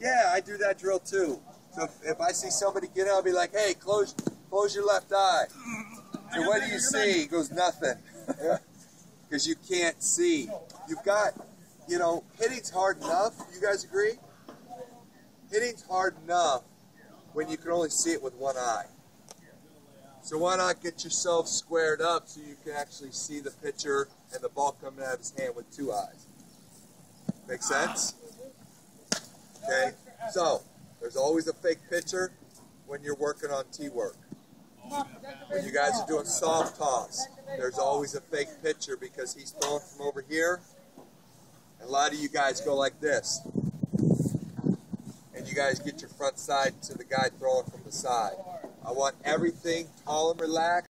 Yeah, I do that drill too. So if I see somebody get out, I'll be like, hey, close your left eye. And what do you see? He goes, nothing. Because you can't see. You've got, you know, hitting's hard enough. You guys agree? Hitting's hard enough when you can only see it with one eye. So why not get yourself squared up so you can actually see the pitcher and the ball coming out of his hand with two eyes? Make sense? Okay, so there's always a fake pitcher when you're working on tee work. When you guys are doing soft toss, there's always a fake pitcher because he's throwing from over here. And a lot of you guys go like this. And you guys get your front side to the guy throwing from the side. I want everything tall and relaxed.